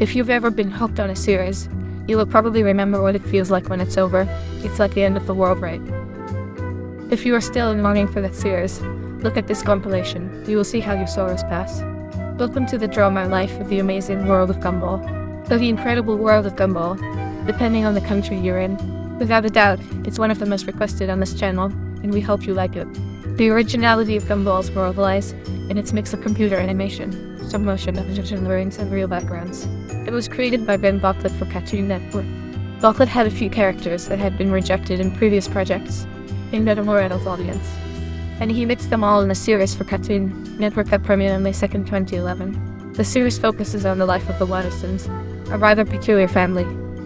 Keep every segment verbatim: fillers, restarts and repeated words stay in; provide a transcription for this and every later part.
If you've ever been hooked on a series, you will probably remember what it feels like when it's over. It's like the end of the world, right? If you are still in longing for that series, look at this compilation. You will see how your sorrows pass. Welcome to the drama life of the amazing world of Gumball. Of the incredible world of Gumball, depending on the country you're in. Without a doubt, it's one of the most requested on this channel, and we hope you like it. The originality of Gumball's world lies in its mix of computer animation, stop motion, abstraction drawings, and real backgrounds. It was created by Ben Bocquelet for Cartoon Network. Bocquelet had a few characters that had been rejected in previous projects, aimed at a more adult audience, and he mixed them all in a series for Cartoon Network that premiered on May second, twenty eleven. The series focuses on the life of the Wattersons, a rather peculiar family.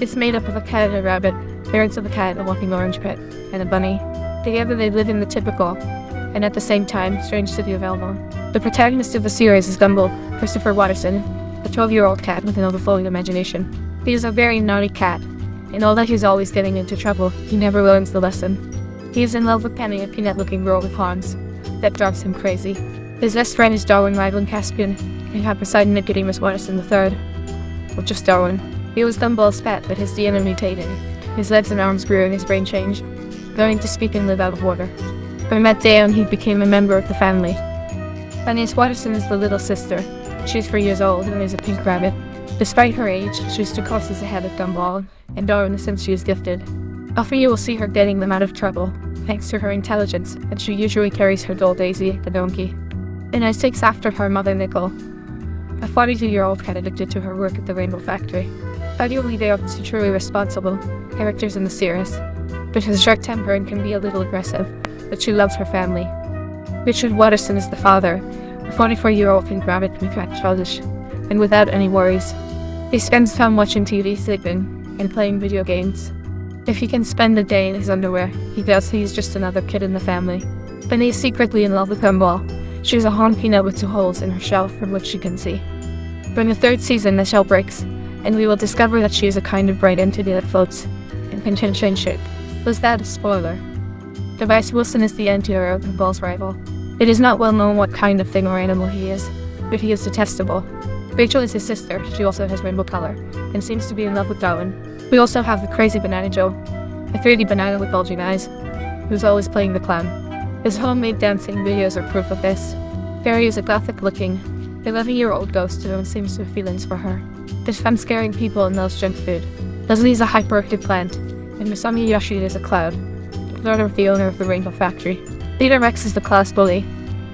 It's made up of a cat and a rabbit, parents of a cat, a walking orange pet, and a bunny. Together they live in the typical, and at the same time, strange city of Elmo. The protagonist of the series is Gumball, Christopher Watterson, a twelve-year-old cat with an overflowing imagination. He is a very naughty cat, and although he's always getting into trouble, he never learns the lesson. He is in love with Penny, a peanut-looking girl with horns that drives him crazy. His best friend is Darwin, rivaling Caspian, and Poseidon Nicodemus Watterson the third, or just Darwin. He was Gumball's pet, but his D N A mutated. His legs and arms grew and his brain changed, learning to speak and live out of water. From that day on, he became a member of the family. Anais Watterson is the little sister. She's three years old and is a pink rabbit. Despite her age, she's two classes ahead of Gumball, and Darwin since she is gifted. Often you will see her getting them out of trouble, thanks to her intelligence, and she usually carries her doll Daisy, the donkey. Anais takes after her mother Nicole, a forty-two-year-old cat addicted to her work at the Rainbow Factory. Arguably they are the truly responsible characters in the series, but has a short temper and can be a little aggressive, but she loves her family. Richard Watterson is the father, a forty-four-year-old pink rabbit who is childish, and without any worries. He spends time watching T V, sleeping, and playing video games. If he can spend a day in his underwear, he feels he's just another kid in the family. Penny is secretly in love with Gumball. She's a horn peanut with two holes in her shell from which she can see. During the third season, the shell breaks, and we will discover that she is a kind of bright entity that floats and can change shape. Was that a spoiler? Device Wilson is the anti-hero of Gumball's rival. It is not well known what kind of thing or animal he is, but he is detestable. Rachel is his sister. She also has rainbow color, and seems to be in love with Darwin. We also have the crazy Banana Joe, a three D banana with bulging eyes, who's always playing the clown. His homemade dancing videos are proof of this. Fairy is a gothic-looking, eleven-year-old ghost who seems to have feelings for her. There's fun scaring people and loves junk food. Leslie is a hyperactive plant, and Masami Yoshida is a cloud, the daughter of the owner of the Rainbow Factory. Peter Rex is the class bully,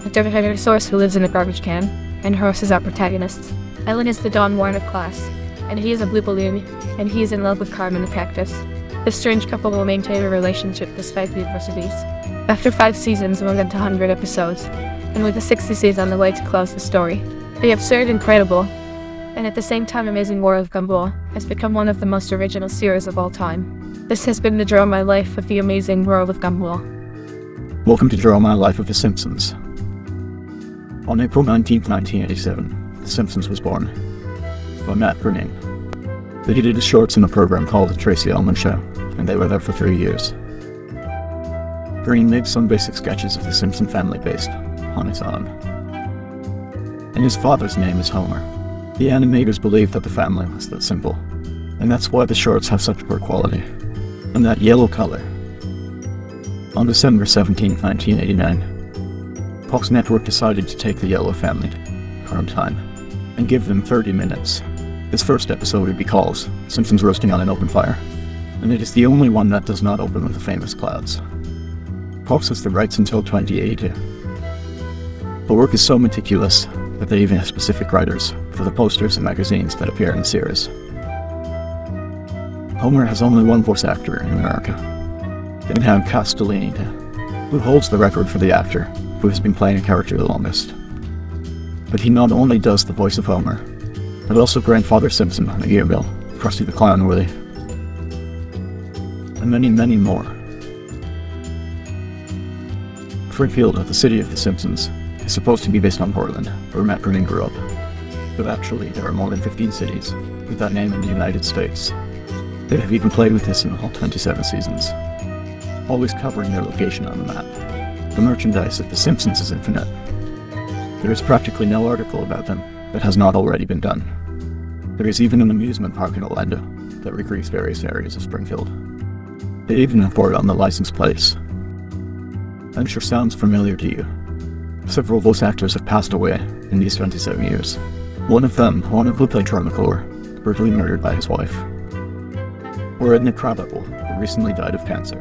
a dirty-headed source who lives in a garbage can, and Horace is our protagonist. Ellen is the Don Juan of class, and he is a blue balloon, and he is in love with Carmen the cactus. This strange couple will maintain a relationship despite the adversities. After five seasons, more than two hundred episodes, and with the sixth season on the way to close the story, the absurd, incredible, and at the same time amazing world of Gumball has become one of the most original series of all time. This has been the Draw My Life of the amazing world of Gumball. Welcome to Draw My Life of The Simpsons. On April nineteenth, nineteen eighty-seven, The Simpsons was born. By Matt Groening. They did a shorts in a program called The Tracey Ullman Show, and they were there for three years. Groening made some basic sketches of the Simpson family based on his own. And his father's name is Homer. The animators believed that the family was that simple, and that's why the shorts have such poor quality. And that yellow color. On December seventeenth, nineteen eighty-nine, Fox Network decided to take the Yellow Family to prime time and give them thirty minutes. This first episode would be called Simpsons Roasting on an Open Fire, and it is the only one that does not open with the famous clouds. Fox has the rights until twenty eighty. The work is so meticulous that they even have specific writers for the posters and magazines that appear in the series. Homer has only one voice actor in America. And have Castellini, who holds the record for the actor who has been playing a character the longest. But he not only does the voice of Homer, but also Grandfather Simpson on the Gear Bill, Krusty the Clown Willie, and many, many more. Springfield, the city of the Simpsons, is supposed to be based on Portland, where Matt Groening grew up, but actually there are more than fifteen cities with that name in the United States. They have even played with this in all twenty-seven seasons, always covering their location on the map. The merchandise of The Simpsons is infinite. There is practically no article about them that has not already been done. There is even an amusement park in Orlando that recreates various areas of Springfield. They even have it on the license plates. I'm sure sounds familiar to you. Several voice actors have passed away in these twenty-seven years. One of them, one who played Tramacore, brutally murdered by his wife. Or Edna Krabappel, who recently died of cancer.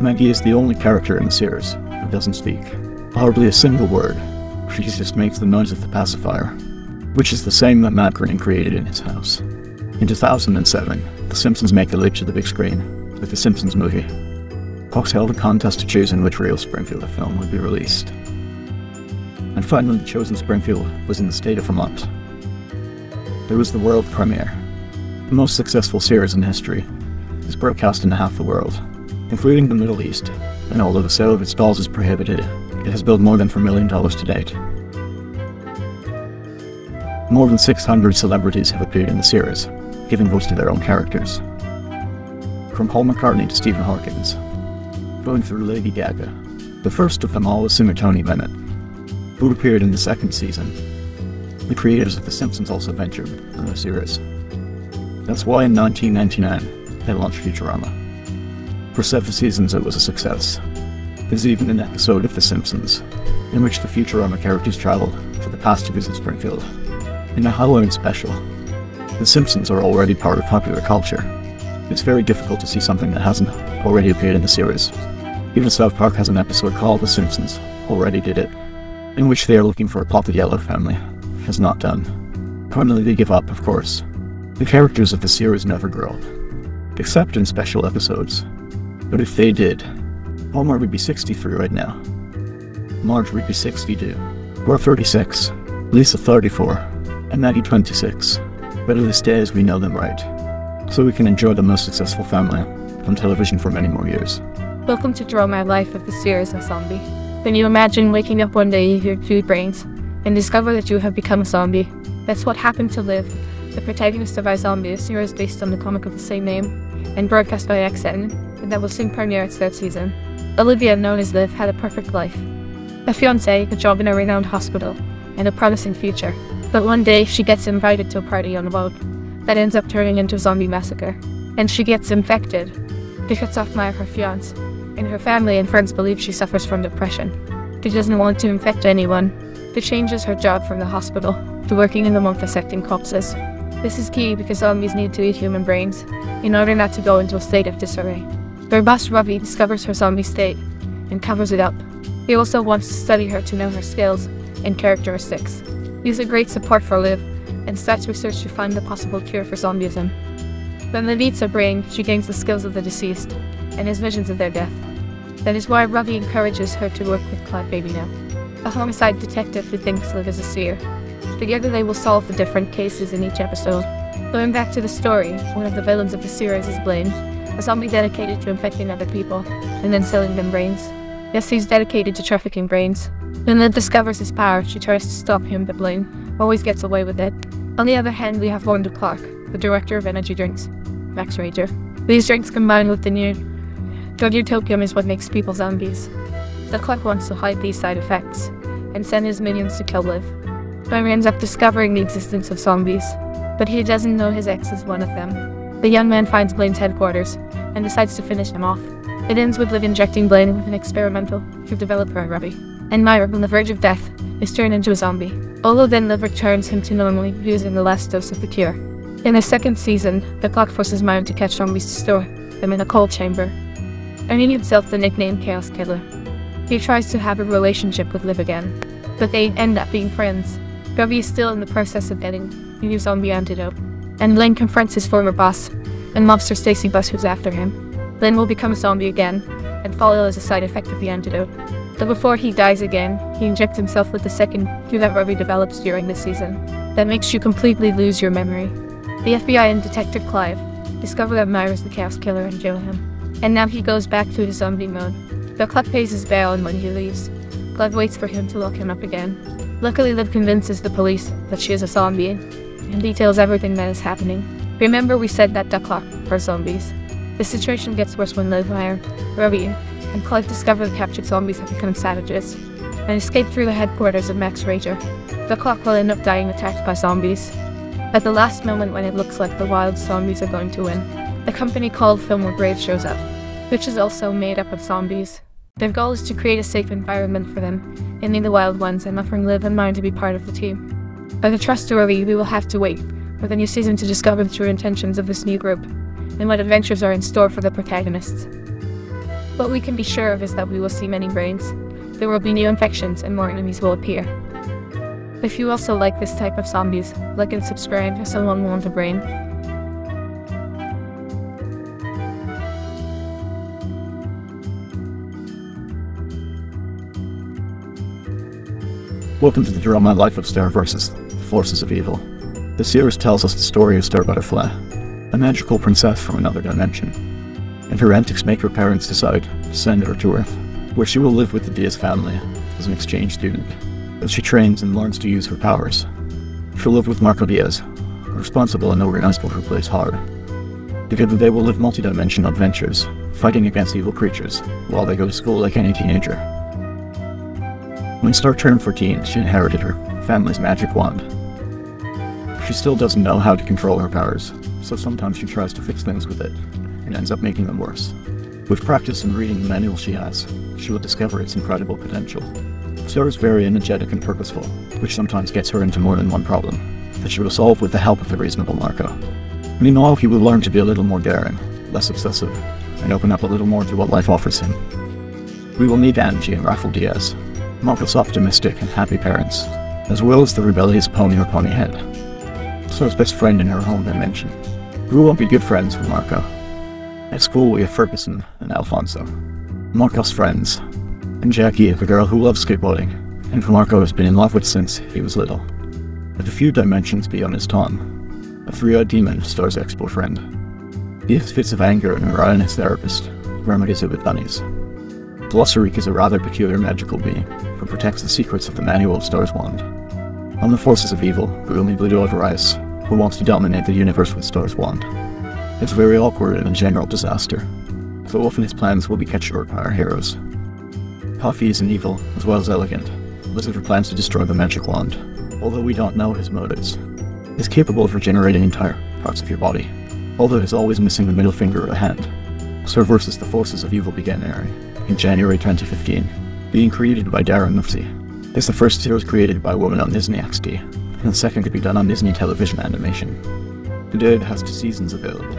Maggie is the only character in the series who doesn't speak. Hardly a single word. She just makes the noise of the pacifier, which is the same that Matt Groening created in his house. In two thousand seven, The Simpsons make a leap to the big screen with The Simpsons Movie. Fox held a contest to choose in which real Springfield a film would be released. And finally, the chosen Springfield was in the state of Vermont. There was the world premiere. The most successful series in history is broadcast in half the world, including the Middle East, and although the sale of its dolls is prohibited, it has billed more than four million dollars to date. More than six hundred celebrities have appeared in the series, giving voice to their own characters. From Paul McCartney to Stephen Hawkins, going through Lady Gaga. The first of them all was singer Tony Bennett, who appeared in the second season. The creators of The Simpsons also ventured in the series. That's why in nineteen ninety-nine, they launched Futurama. For seven seasons it was a success. There's even an episode of The Simpsons, in which the Futurama characters traveled to the past to visit Springfield, in a Halloween special. The Simpsons are already part of popular culture. It's very difficult to see something that hasn't already appeared in the series. Even South Park has an episode called The Simpsons Already Did It, in which they are looking for a plot the Yellow family has not done. Finally they give up, of course. The characters of the series never grow, except in special episodes. But if they did, Homer would be sixty-three right now. Marge would be sixty-two. We're thirty-six. Lisa thirty-four. And Maggie twenty-six. But at least as we know them right. So we can enjoy the most successful family on television for many more years. Welcome to Draw My Life with the series of zombie. When you imagine waking up one day with your two brains and discover that you have become a zombie. That's what happened to Liv, the protagonist of our zombie series based on the comic of the same name and broadcast by X N, and that will soon premiere its third season. Olivia, known as Liv, had a perfect life. A fiance, a job in a renowned hospital, and a promising future. But one day she gets invited to a party on the boat that ends up turning into a zombie massacre. And she gets infected. She cuts off Myra, her fiance, and her family and friends believe she suffers from depression. She doesn't want to infect anyone. She changes her job from the hospital to working in the month dissecting corpses. This is key because zombies need to eat human brains in order not to go into a state of disarray. Their boss Ravi discovers her zombie state and covers it up. He also wants to study her to know her skills and characteristics. He's a great support for Liv and starts research to find a possible cure for zombieism. When Liv eats her brain, she gains the skills of the deceased and has visions of their death. That is why Ravi encourages her to work with Clyde Baby Now, a homicide detective who thinks Liv is a seer. Together they will solve the different cases in each episode. Going back to the story, one of the villains of the series is Blaine, a zombie dedicated to infecting other people and then selling them brains. Yes, he's dedicated to trafficking brains. When Liv discovers his power, she tries to stop him, but Blaine always gets away with it. On the other hand, we have Ducklock, the director of energy drinks, Max Rager. These drinks combined with the new drug utopium is what makes people zombies. Ducklock wants to hide these side effects and send his minions to kill Liv. Homer ends up discovering the existence of zombies, but he doesn't know his ex is one of them. The young man finds Blaine's headquarters and decides to finish him off. It ends with Liv injecting Blaine with an experimental drug developed by Ravi, and Myra, on the verge of death, is turned into a zombie. Although then Liv returns him to normally using the last dose of the cure. In the second season, the clock forces Myra to catch zombies to store them in a cold chamber, earning himself the nickname Chaos Killer. He tries to have a relationship with Liv again, but they end up being friends. Ravi is still in the process of getting a new zombie antidote, and Blaine confronts his former boss and mobster Stacy Bus, who's after him. Blaine will become a zombie again, and follow as a side effect of the antidote. Though before he dies again, he injects himself with the second cure that Ravi develops during this season. That makes you completely lose your memory. The F B I and Detective Clive discover that Myra is the Chaos Killer and jail him. And now he goes back to his zombie mode. Ducklock pays his bail, and when he leaves, Clive waits for him to lock him up again. Luckily, Liv convinces the police that she is a zombie, and details everything that is happening. Remember we said that Ducklock are zombies. The situation gets worse when Liv, Myra, Ravi, and Clive discover the captured zombies have become savages, and escape through the headquarters of Max Rager. Ducklock will end up dying attacked by zombies, At the last moment when it looks like the wild zombies are going to win, a company called Fillmore Grave shows up, which is also made up of zombies. Their goal is to create a safe environment for them, and the wild ones, and offering Liv and Myra to be part of the team. But trustworthy, we will have to wait for the new season to discover the true intentions of this new group, and what adventures are in store for the protagonists. What we can be sure of is that we will see many brains, there will be new infections, and more enemies will appear. If you also like this type of zombies, like and subscribe if someone wants a brain. Welcome to the drama Life of Star versus the Forces of Evil. The series tells us the story of Star Butterfly, a magical princess from another dimension. And her antics make her parents decide to send her to Earth, where she will live with the Diaz family as an exchange student, as she trains and learns to use her powers. She'll live with Marco Diaz, a responsible and organized girl who plays hard. Together they will live multi-dimensional adventures, fighting against evil creatures, while they go to school like any teenager. When Star turned fourteen, she inherited her family's magic wand. She still doesn't know how to control her powers, so sometimes she tries to fix things with it, and ends up making them worse. With practice and reading the manual she has, she will discover its incredible potential. Star is very energetic and purposeful, which sometimes gets her into more than one problem, that she will solve with the help of the reasonable Marco. Meanwhile, he will learn to be a little more daring, less obsessive, and open up a little more to what life offers him. We will meet Angie and Rafael Diaz, Marco's optimistic and happy parents, as well as the rebellious pony or ponyhead, Star's best friend in her home dimension. We won't be good friends with Marco. At school we have Ferguson and Alfonso, Marco's friends, and Jackie, the girl who loves skateboarding, and who Marco has been in love with since he was little. At a few dimensions beyond is Tom, a three-eyed demon, Star's ex-boyfriend. He has fits of anger and Mariah and his therapist, remedies it with bunnies. Glossarik is a rather peculiar magical being who protects the secrets of the manual of Star's wand. On the forces of evil, we will meet Ludo Avarice, who wants to dominate the universe with Star's wand. It's very awkward and a general disaster, so often his plans will be cut short by our heroes. Toffee is an evil, as well as elegant, lizard plans to destroy the magic wand, although we don't know his motives. He's capable of regenerating entire parts of your body, although he's always missing the middle finger or a hand. Star versus the forces of evil began airing in January twenty fifteen, being created by Darren Mufti. It's the first series created by a woman on Disney X D, and the second to be done on Disney Television Animation. Today it has two seasons available,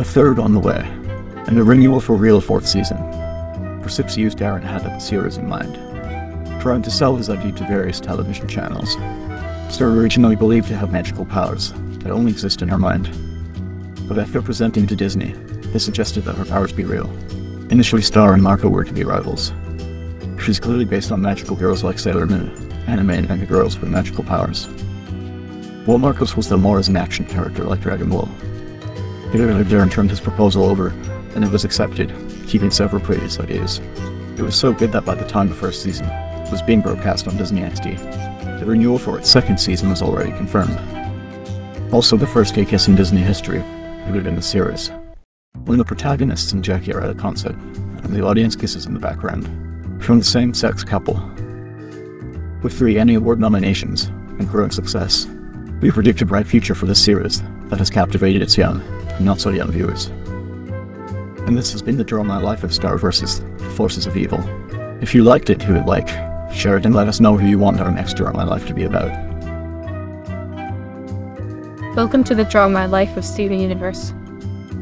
a third on the way, and a renewal for real fourth season. For six years Darren had the series in mind, trying to sell his idea to various television channels. Star originally believed to have magical powers that only exist in her mind, but after presenting to Disney, they suggested that her powers be real. Initially, Star and Marco were to be rivals. She's clearly based on magical girls like Sailor Moon, anime and manga girls with magical powers, while Marco's was the more as an action character like Dragon Ball. Peter Rex turned his proposal over, and it was accepted, keeping several previous ideas. It was so good that by the time the first season was being broadcast on Disney X D, the renewal for its second season was already confirmed. Also the first gay kiss in Disney history included in the series, when the protagonists and Jackie are at a concert, and the audience kisses in the background, from the same-sex couple. With three Annie Award nominations and growing success, we predict a bright future for this series that has captivated its young and not-so-young viewers. And this has been the drama Life of Star versus the Forces of Evil. If you liked it, who would like, share it and let us know who you want our next drama life to be about. Welcome to the drama Life of Steven Universe.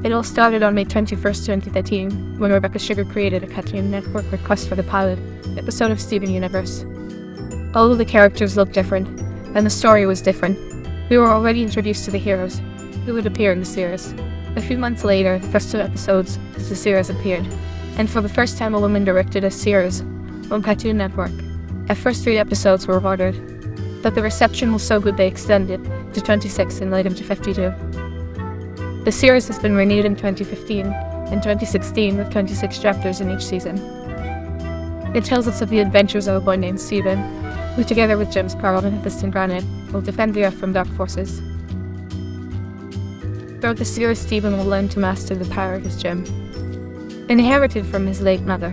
It all started on May twenty-first, twenty thirteen, when Rebecca Sugar created a Cartoon Network request for the pilot episode of Steven Universe. Although the characters looked different, and the story was different, we were already introduced to the heroes who would appear in the series. A few months later, the first two episodes of the series appeared, and for the first time a woman directed a series on Cartoon Network. Our first three episodes were ordered, but the reception was so good they extended to twenty-six and later to fifty-two. The series has been renewed in twenty fifteen and twenty sixteen with twenty-six chapters in each season. It tells us of the adventures of a boy named Steven, who together with James Carl and Hephaestion Granite will defend the Earth from dark forces. Throughout the series, Steven will learn to master the power of his gem, inherited from his late mother.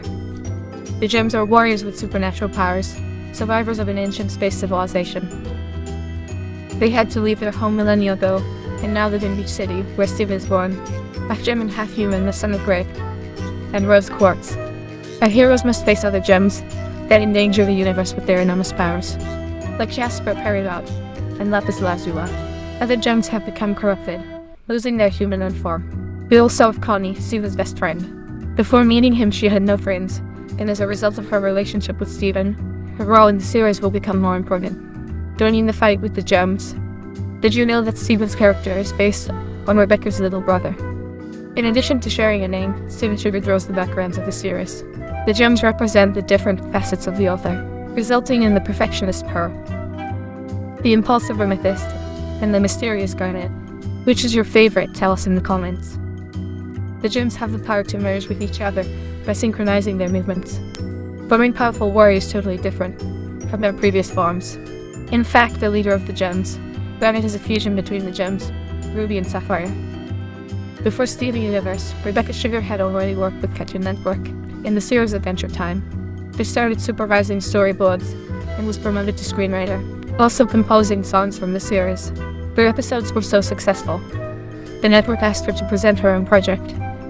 The gems are warriors with supernatural powers, survivors of an ancient space civilization. They had to leave their home millennia ago, and now live in Beach City, where Steve is born, half gem and half human, the son of Greg, and Rose Quartz. Our heroes must face other gems that endanger the universe with their enormous powers, like Jasper Peridot and Lapis Lazuli. Other gems have become corrupted, losing their humanoid form. We also have Connie, Steven's best friend. Before meeting him, she had no friends, and as a result of her relationship with Steven, her role in the series will become more important. Joining the fight with the gems. Did you know that Steven's character is based on Rebecca's little brother? In addition to sharing a name, Steven sugarcoats the backgrounds of the series. The gems represent the different facets of the author, resulting in the perfectionist Pearl, the impulsive amethyst, and the mysterious garnet. Which is your favorite? Tell us in the comments. The gems have the power to merge with each other by synchronizing their movements. Forming powerful warriors totally different from their previous forms. In fact, the leader of the gems, Garnet, is a fusion between the gems, Ruby and Sapphire. Before stealing the universe, Rebecca Sugar had already worked with Cartoon Network in the series Adventure Time. They started supervising storyboards and was promoted to screenwriter, also composing songs from the series. Their episodes were so successful, the network asked her to present her own project,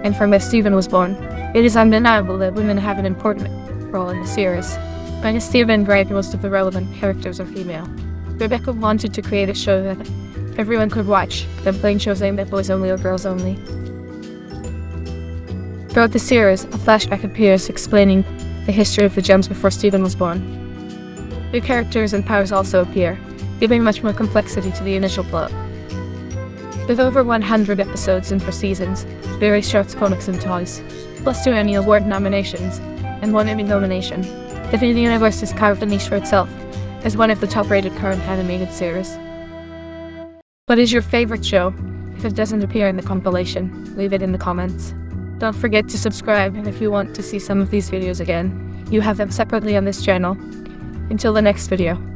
and from where Steven was born. It is undeniable that women have an important role in the series. Minus Steven, Greg, most of the relevant characters are female. Rebecca wanted to create a show that everyone could watch, then Blaine shows aimed at boys only or girls only. Throughout the series, a flashback appears explaining the history of the gems before Steven was born. New characters and powers also appear, giving much more complexity to the initial plot. With over one hundred episodes and four seasons, various shorts, comics, and toys, plus two Emmy Award nominations, and one Emmy nomination, the universe has carved a niche for itself as one of the top-rated current animated series. What is your favorite show? If it doesn't appear in the compilation, leave it in the comments. Don't forget to subscribe, and if you want to see some of these videos again, you have them separately on this channel. Until the next video.